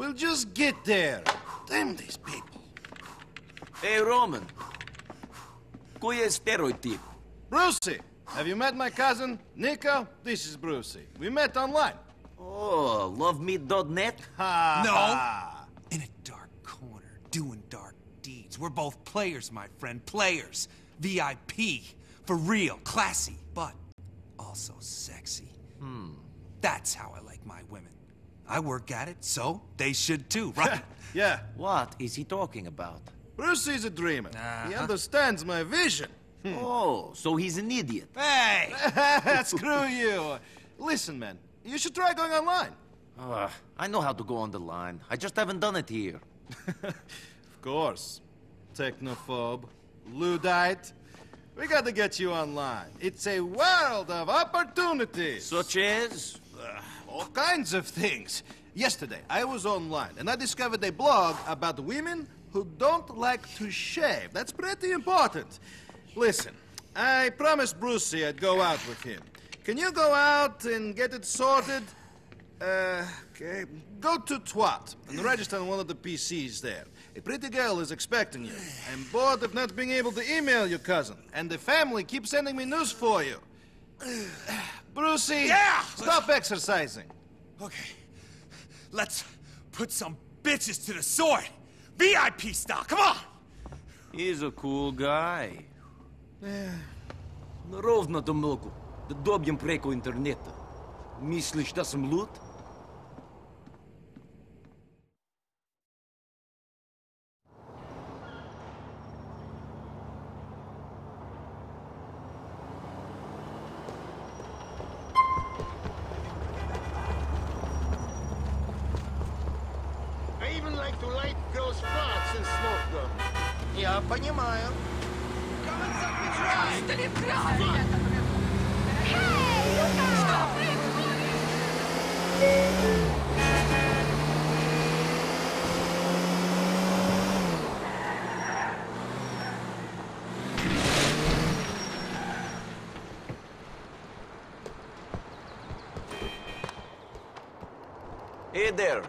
We'll just get there. Damn these people. Hey, Roman. Cuya steroid tip. Brucey, have you met my cousin, Nico? This is Brucey. We met online. Oh, loveme.net? Ha! No! In a dark corner, doing dark deeds. We're both players, my friend. Players. VIP. For real. Classy. But also sexy. That's how I like my women. I work at it, so they should too, right? Yeah. What is he talking about? Brucey's a dreamer. He understands my vision. Oh, so he's an idiot. Hey! Screw you. Listen, man, you should try going online. I know how to go on the line. I just haven't done it here. Of course. Technophobe. Luddite. We gotta get you online. It's a world of opportunities. Such as? All kinds of things. Yesterday, I was online, and I discovered a blog about women who don't like to shave. That's pretty important. Listen, I promised Brucey I'd go out with him. Can you go out and get it sorted? Okay. Go to Twat and register on one of the PCs there. A pretty girl is expecting you. I'm bored of not being able to email your cousin. And the family keeps sending me news for you. Brucey, stop exercising. Okay. Let's put some bitches to the sword. VIP style, come on! He's a cool guy. Narovno to mleko. Da dobijem preko interneta. Misliš da sam lud? Hey there,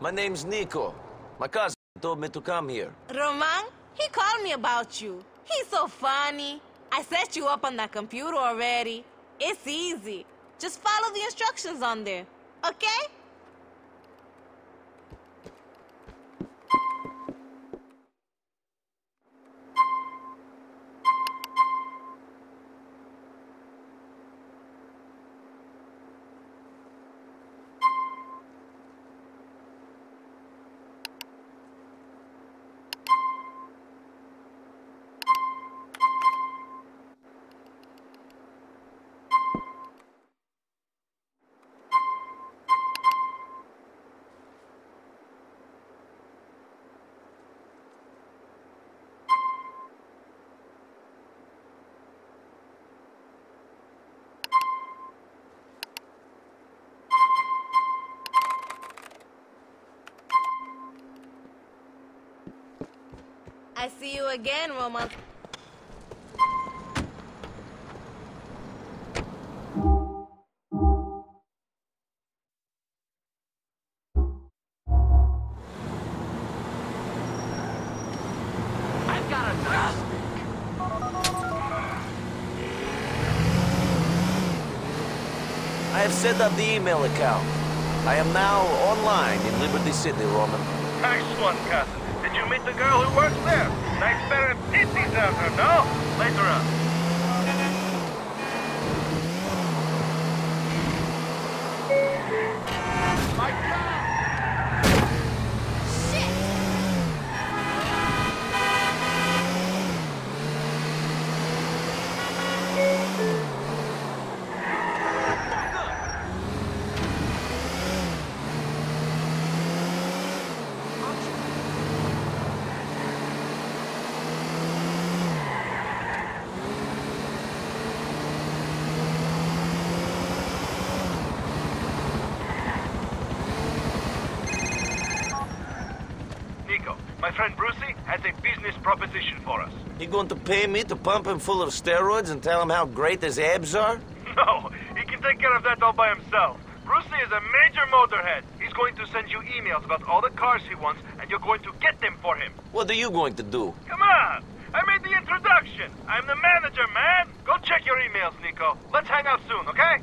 my name's Nico. My cousin told me to come here. Roman, he called me about you. He's so funny. I set you up on that computer already. It's easy. Just follow the instructions on there, okay? I see you again, Roman. I have set up the email account. I am now online in Liberty City, Roman. Nice one, cousin. Did you meet the girl who works there? Nice pair of titties out there, no? Later on. My God! Proposition for us. You going to pay me to pump him full of steroids and tell him how great his abs are? No, he can take care of that all by himself. Brucey is a major motorhead. He's going to send you emails about all the cars he wants, and you're going to get them for him. What are you going to do? Come on! I made the introduction! I'm the manager, man! Go check your emails, Nico. Let's hang out soon, okay?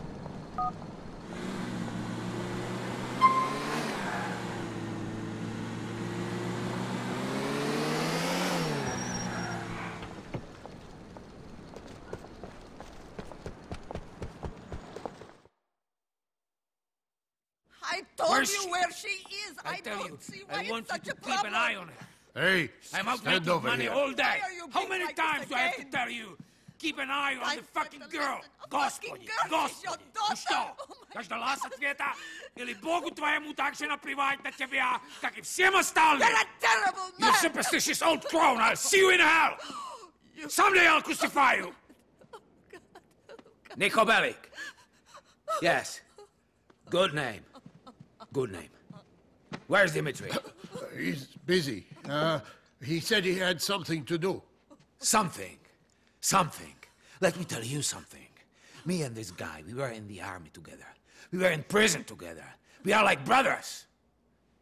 I told you where she is. I don't see why it's such a problem. I want you to keep an eye on her. Hey, I'm out making money all day. How many times do I have to tell you? Keep an eye on the fucking girl. Господи, Господи, ну что, дождалась ответа? Или Богу твоему так же наплевать на тебя, как и всем остальным? You're a superstitious old crone. I'll see you in hell. Someday I'll crucify you. Nico Bellic. Yes. Good name. Good name. Where's Dimitri? He's busy. He said he had something to do. Something. Something. Let me tell you something. Me and this guy, we were in the army together. We were in prison together. We are like brothers.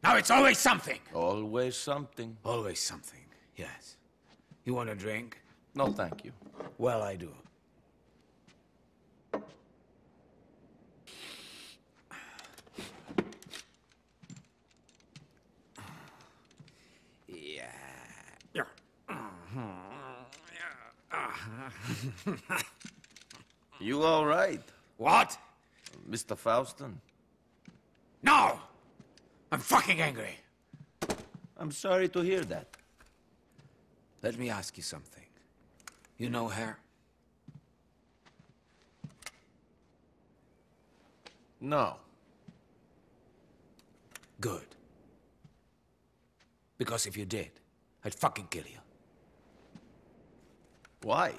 Now it's always something. Always something. Always something, yes. You want a drink? No, thank you. Well, I do. You all right? What? Mr. Faustin? No! I'm fucking angry. I'm sorry to hear that. Let me ask you something. You know her? No. Good. Because if you did, I'd fucking kill you. Why?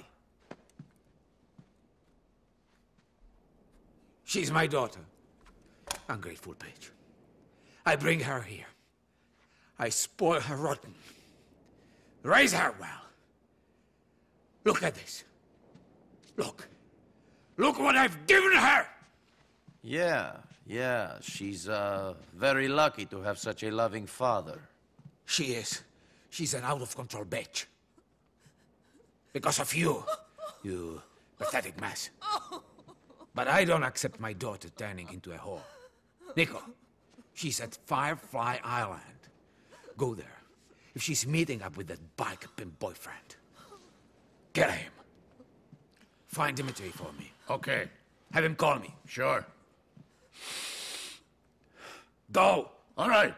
She's my daughter. Ungrateful bitch. I bring her here. I spoil her rotten. Raise her well. Look at this. Look. Look what I've given her! Yeah. She's, very lucky to have such a loving father. She is. She's an out-of-control bitch. Because of you, you pathetic mess. But I don't accept my daughter turning into a whore. Nico, she's at Firefly Island. Go there. If she's meeting up with that bike-pimp boyfriend, get him. Find Dimitri for me. Okay. Have him call me. Sure. Go. All right.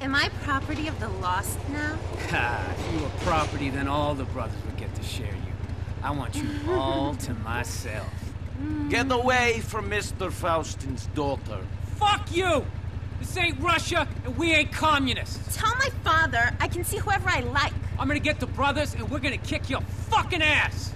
Am I property of the lost now? Ha! If you were property, then all the brothers would get to share you. I want you all to myself. Get away from Mr. Faustin's daughter. Fuck you! This ain't Russia, and we ain't communists. Tell my father I can see whoever I like. I'm gonna get the brothers, and we're gonna kick your fucking ass!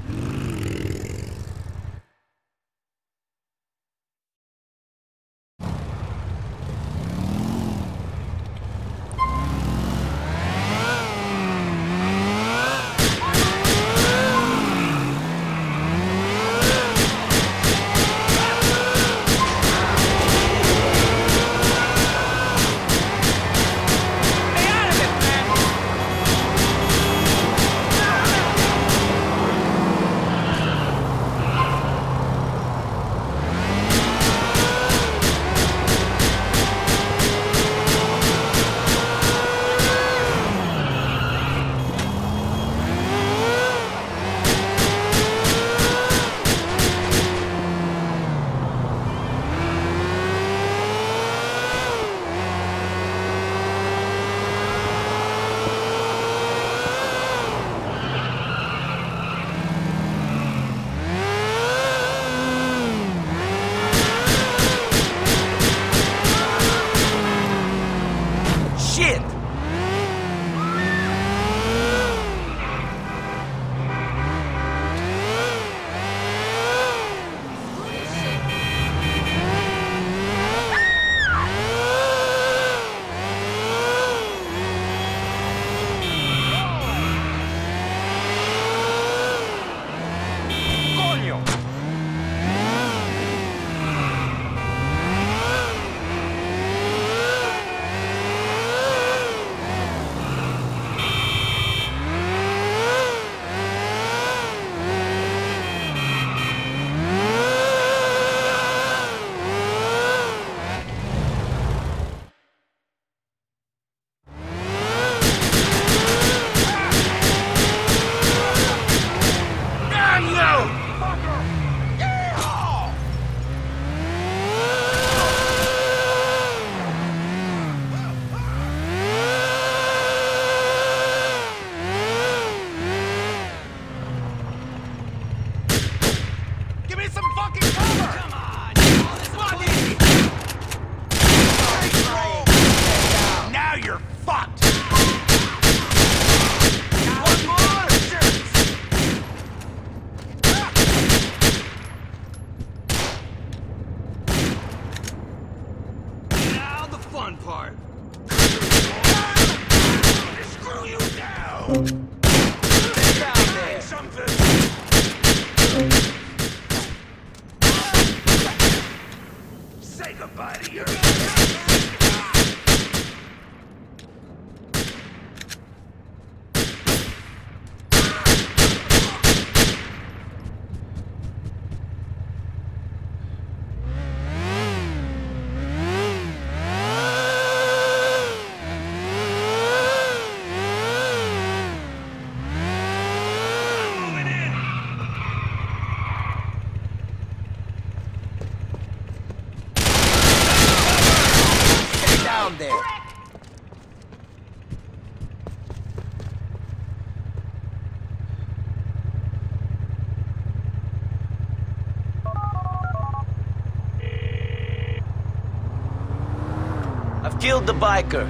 Killed the biker.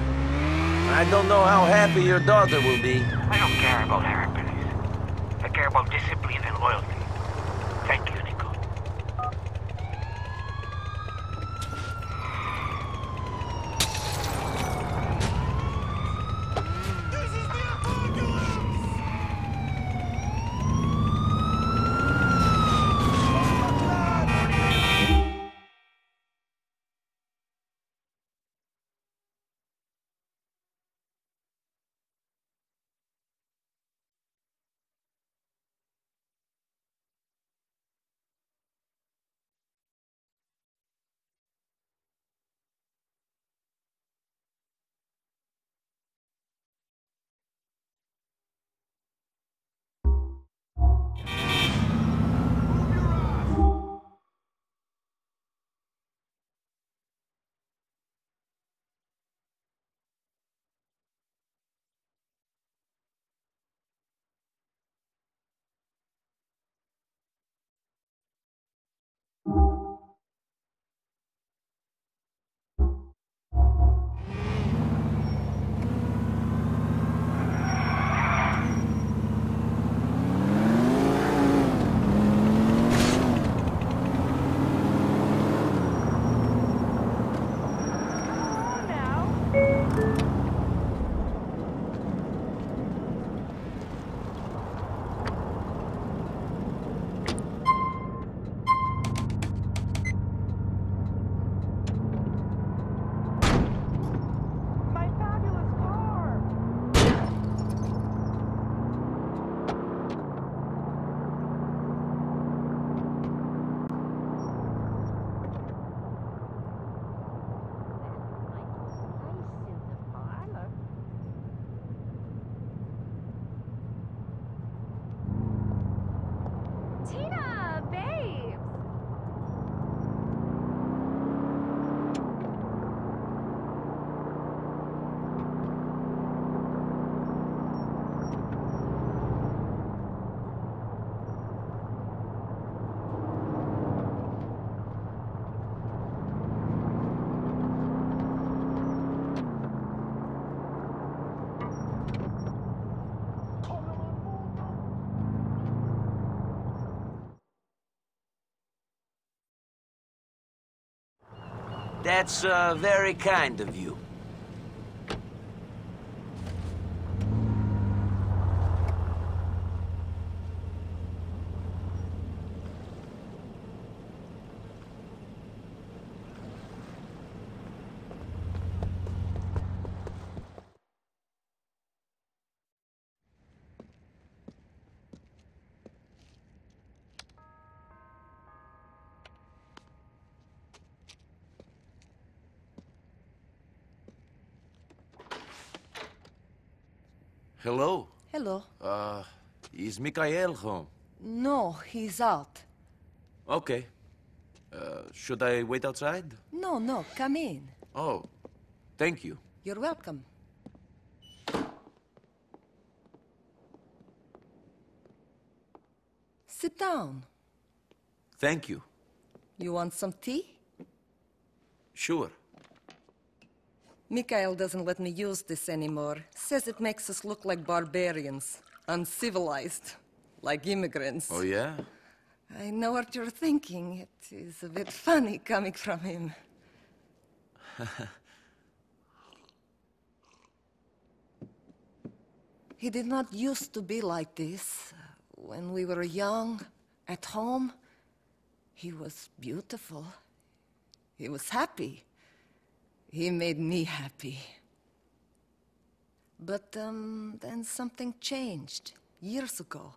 I don't know how happy your daughter will be. I don't care about her happiness. I care about discipline and loyalty. Thank you, Nico. This is the apocalypse! Oh, that's very kind of you. Hello. Hello. Is Mikhail home? No, he's out. Okay. Should I wait outside? No, no, come in. Oh, thank you. You're welcome. Sit down. Thank you. You want some tea? Sure. Mikhail doesn't let me use this anymore. Says it makes us look like barbarians, uncivilized, like immigrants. Oh, yeah? I know what you're thinking. It is a bit funny coming from him. He did not used to be like this. When we were young, at home, he was beautiful. He was happy. He made me happy. But then something changed, years ago.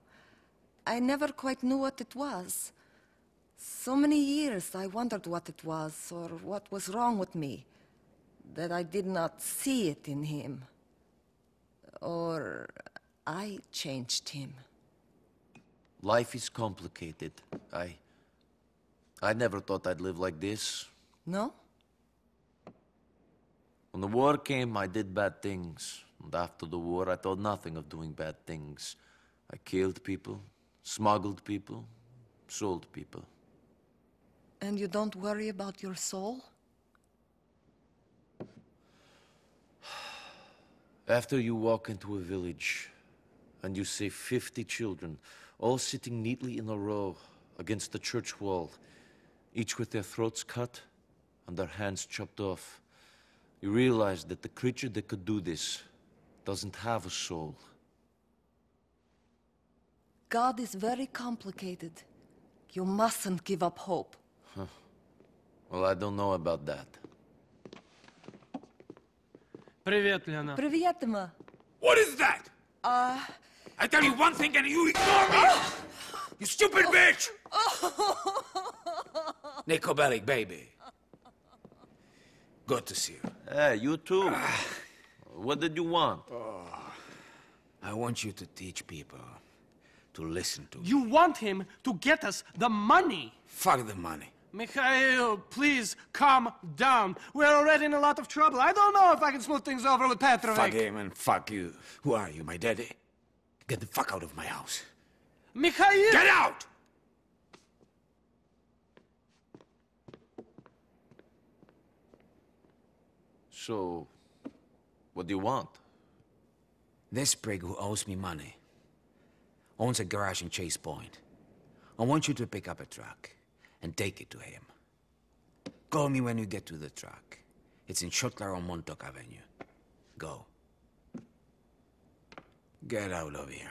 I never quite knew what it was. So many years I wondered what it was, or what was wrong with me, that I did not see it in him. Or I changed him. Life is complicated. I never thought I'd live like this. No? When the war came, I did bad things. And after the war, I thought nothing of doing bad things. I killed people, smuggled people, sold people. And you don't worry about your soul? After you walk into a village and you see 50 children, all sitting neatly in a row against the church wall, each with their throats cut and their hands chopped off, you realize that the creature that could do this doesn't have a soul. God is very complicated. You mustn't give up hope. Huh. Well, I don't know about that. Привет, Лена. Привет, Emma. What is that? I tell you one thing and you ignore me! You stupid bitch! Nico Bellic, baby. Good to see you. Hey, you too. What did you want? I want you to teach people to listen to me. You want him to get us the money? Fuck the money. Mikhail, please calm down. We're already in a lot of trouble. I don't know if I can smooth things over with Petrovic. Fuck him and fuck you. Who are you, my daddy? Get the fuck out of my house. Mikhail! Get out! So, what do you want? This prig who owes me money owns a garage in Chase Point. I want you to pick up a truck and take it to him. Call me when you get to the truck. It's in Shotler on Montauk Avenue. Go. Get out of here.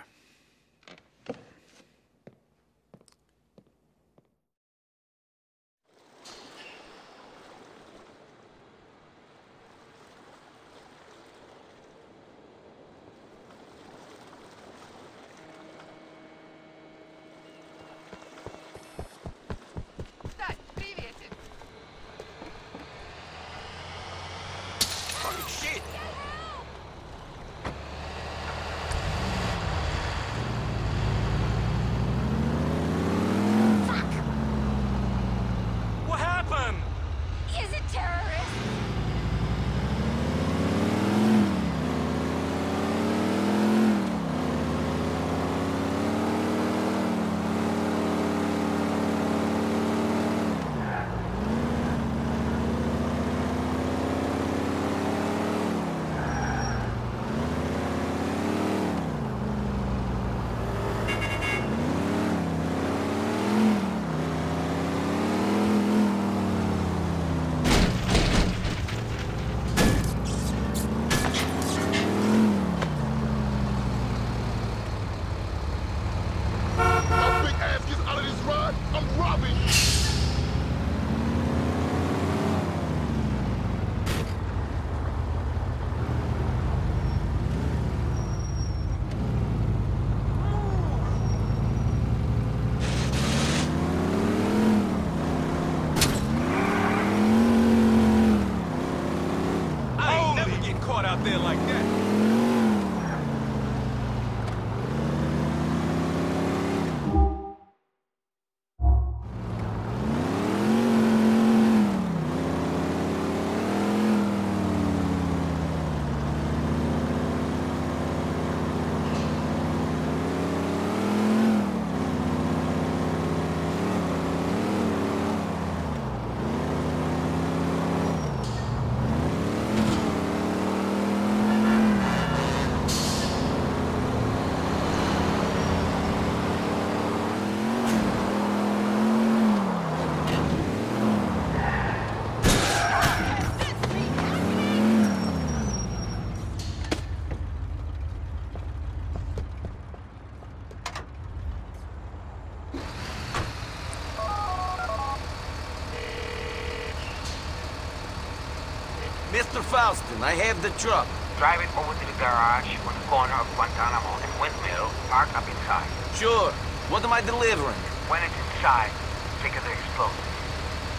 Mr. Faustin, I have the truck. Drive it over to the garage on the corner of Guantanamo and Windmill. Park up inside. Sure. What am I delivering? When it's inside, think of the explosives.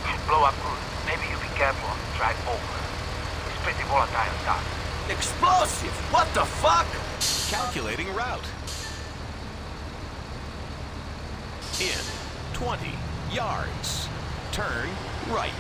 Should blow up good. Maybe you be careful. Drive over. It's pretty volatile stuff. Explosive? What the fuck? Calculating route. In 20 yards. Turn right.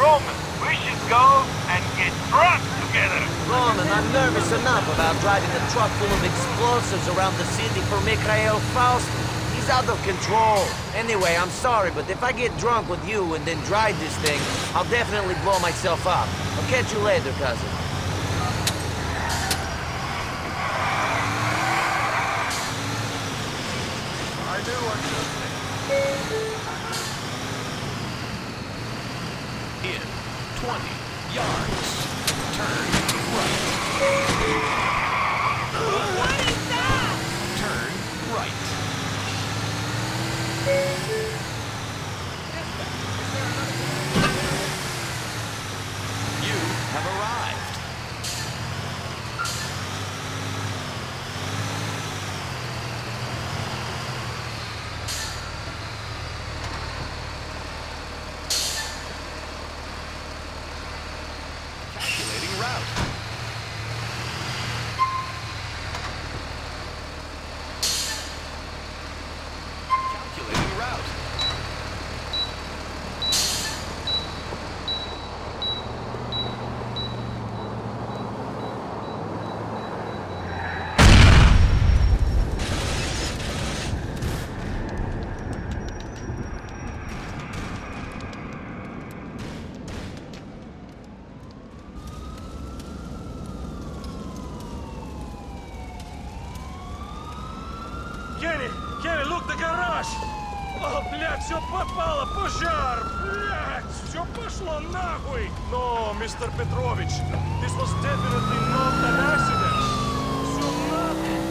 Roman, we should go and get drunk together. Roman, I'm nervous enough about driving a truck full of explosives around the city for Mikhail Faustin. He's out of control. Anyway, I'm sorry, but if I get drunk with you and then drive this thing, I'll definitely blow myself up. I'll catch you later, cousin. I do what you say. In 20 yards, turn right. What is that? Turn right. You have arrived. Все попало, пожар, блядь, все пошло нахуй. No, Mr. Petrovich, this was definitely not an accident. Все нахуй.